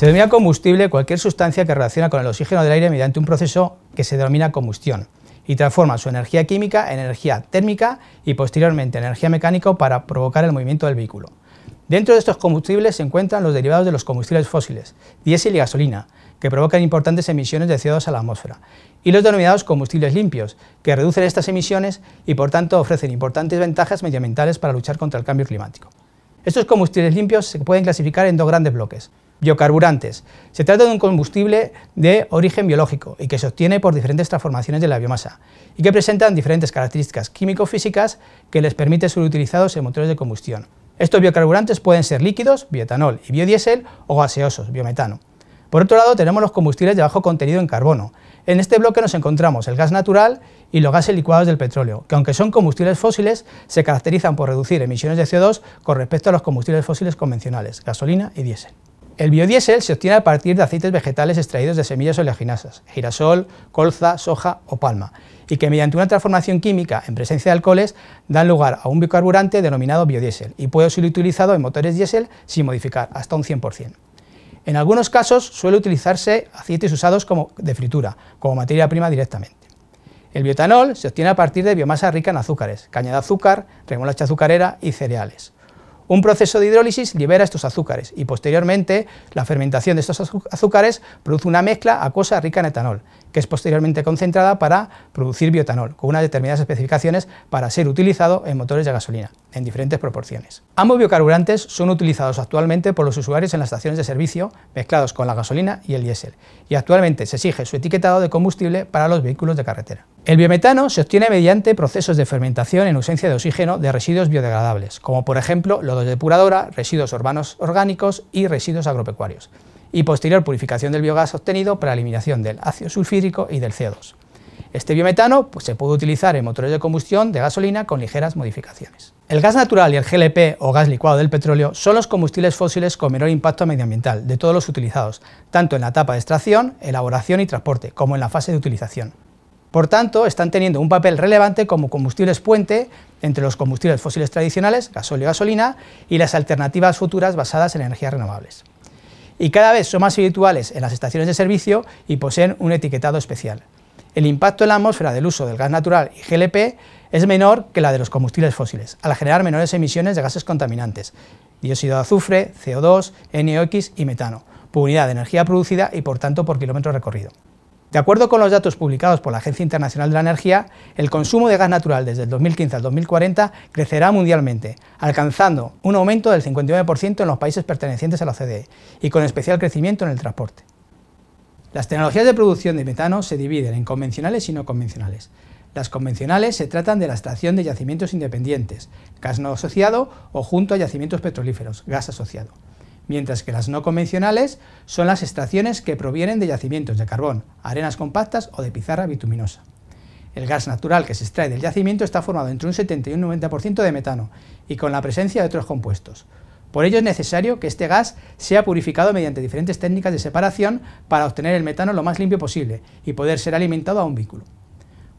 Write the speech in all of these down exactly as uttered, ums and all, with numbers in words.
Se denomina combustible cualquier sustancia que reacciona con el oxígeno del aire mediante un proceso que se denomina combustión y transforma su energía química en energía térmica y posteriormente energía mecánica para provocar el movimiento del vehículo. Dentro de estos combustibles se encuentran los derivados de los combustibles fósiles, diésel y gasolina, que provocan importantes emisiones de C O dos a la atmósfera, y los denominados combustibles limpios, que reducen estas emisiones y por tanto ofrecen importantes ventajas medioambientales para luchar contra el cambio climático. Estos combustibles limpios se pueden clasificar en dos grandes bloques. Biocarburantes. Se trata de un combustible de origen biológico y que se obtiene por diferentes transformaciones de la biomasa y que presentan diferentes características químico-físicas que les permite ser utilizados en motores de combustión. Estos biocarburantes pueden ser líquidos, bioetanol y biodiesel o gaseosos, biometano. Por otro lado tenemos los combustibles de bajo contenido en carbono. En este bloque nos encontramos el gas natural y los gases licuados del petróleo, que aunque son combustibles fósiles, se caracterizan por reducir emisiones de C O dos con respecto a los combustibles fósiles convencionales, gasolina y diésel. El biodiesel se obtiene a partir de aceites vegetales extraídos de semillas oleaginosas, girasol, colza, soja o palma, y que mediante una transformación química en presencia de alcoholes dan lugar a un biocarburante denominado biodiesel y puede ser utilizado en motores diésel sin modificar, hasta un cien por cien. En algunos casos suele utilizarse aceites usados como de fritura, como materia prima directamente. El bioetanol se obtiene a partir de biomasa rica en azúcares, caña de azúcar, remolacha azucarera y cereales. Un proceso de hidrólisis libera estos azúcares y posteriormente la fermentación de estos azúcares produce una mezcla acuosa rica en etanol, que es posteriormente concentrada para producir bioetanol, con unas determinadas especificaciones para ser utilizado en motores de gasolina, en diferentes proporciones. Ambos biocarburantes son utilizados actualmente por los usuarios en las estaciones de servicio, mezclados con la gasolina y el diésel, y actualmente se exige su etiquetado de combustible para los vehículos de carretera. El biometano se obtiene mediante procesos de fermentación en ausencia de oxígeno de residuos biodegradables, como por ejemplo lodos de depuradora, residuos urbanos orgánicos y residuos agropecuarios, y posterior purificación del biogás obtenido para la eliminación del ácido sulfhídrico y del C O dos. Este biometano pues, se puede utilizar en motores de combustión de gasolina con ligeras modificaciones. El gas natural y el G L P o gas licuado del petróleo son los combustibles fósiles con menor impacto medioambiental de todos los utilizados, tanto en la etapa de extracción, elaboración y transporte, como en la fase de utilización. Por tanto, están teniendo un papel relevante como combustibles puente entre los combustibles fósiles tradicionales, gasóleo y gasolina, y las alternativas futuras basadas en energías renovables. Y cada vez son más habituales en las estaciones de servicio y poseen un etiquetado especial. El impacto en la atmósfera del uso del gas natural y G L P es menor que la de los combustibles fósiles, al generar menores emisiones de gases contaminantes, dióxido de azufre, C O dos, N O X y metano, por unidad de energía producida y por tanto por kilómetro recorrido. De acuerdo con los datos publicados por la Agencia Internacional de la Energía, el consumo de gas natural desde el dos mil quince al dos mil cuarenta crecerá mundialmente, alcanzando un aumento del cincuenta y nueve por ciento en los países pertenecientes a la O C D E y con especial crecimiento en el transporte. Las tecnologías de producción de metano se dividen en convencionales y no convencionales. Las convencionales se tratan de la extracción de yacimientos independientes, gas no asociado o junto a yacimientos petrolíferos, gas asociado. Mientras que las no convencionales son las extracciones que provienen de yacimientos de carbón, arenas compactas o de pizarra bituminosa. El gas natural que se extrae del yacimiento está formado entre un setenta y un noventa por ciento de metano y con la presencia de otros compuestos. Por ello es necesario que este gas sea purificado mediante diferentes técnicas de separación para obtener el metano lo más limpio posible y poder ser alimentado a un vehículo.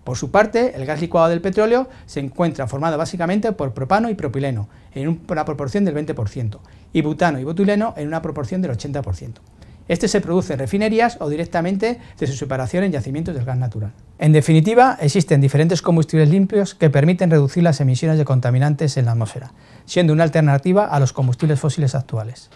Por su parte, el gas licuado del petróleo se encuentra formado básicamente por propano y propileno, en una proporción del veinte por ciento, y butano y butuleno en una proporción del ochenta por ciento. Este se produce en refinerías o directamente de su separación en yacimientos del gas natural. En definitiva, existen diferentes combustibles limpios que permiten reducir las emisiones de contaminantes en la atmósfera, siendo una alternativa a los combustibles fósiles actuales.